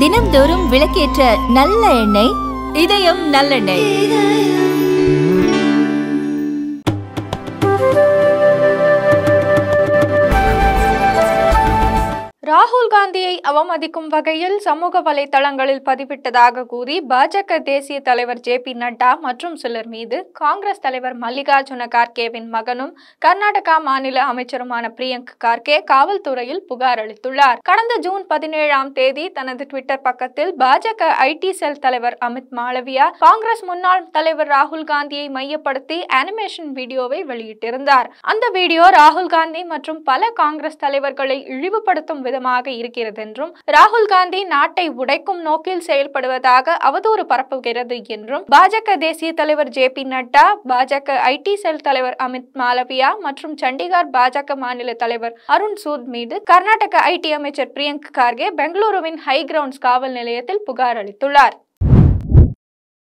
தினம்தோறும் விளக்கேற்ற நல்ல எண்ணெய் இதயம் நல்லெண்ணெய். ராகுல் காந்தியை அவமதிக்கும் வகையில் சமூக வலைதளங்களில் பதிவிட்டதாக கூறி பாஜக தேசிய தலைவர் JP நட்டா மற்றும் சிலர் மீது காங்கிரஸ் தலைவர் மல்லிகா ஜனகர், கெவின் மகனும், கர்நாடகா மாநில அமைச்சருமான பிரியங்க் கார்கே காவல்துறையில் புகார் அளித்துள்ளார். கடந்த ஜூன் 17 தனது ட்விட்டர் பக்கத்தில் பாஜக ஐடி செல் தலைவர் அமித் மாளவியா காங்கிரஸ் முன்னாள் தலைவர் ராகுல் காந்தியை மையப்படுத்தி அனிமேஷன் வீடியோவை வெளியிட்டிருந்தார். அந்த வீடியோ ராகுல் காந்தி மற்றும் பல காங்கிரஸ் தலைவர்களை இழிவுபடுத்தும் இருக்கிறது என்றும் ராகுல் காந்தி நாட்டை உடைக்கும் நோக்கில் செயல்படுவதாக அவதூறு பரப்புகிறது என்றும் பாஜக தேசிய தலைவர் JP நட்டா, பாஜக ஐடி செல் தலைவர் அமித் மாளவியா மற்றும் சண்டிகார் பாஜக மாநில தலைவர் அருண் சூட் மீது கர்நாடக ஐடி அமைச்சர் பிரியங்க் கார்கே பெங்களூருவின் ஹை கிரவுண்ட்ஸ் காவல் நிலையத்தில் புகார் அளித்துள்ளார்.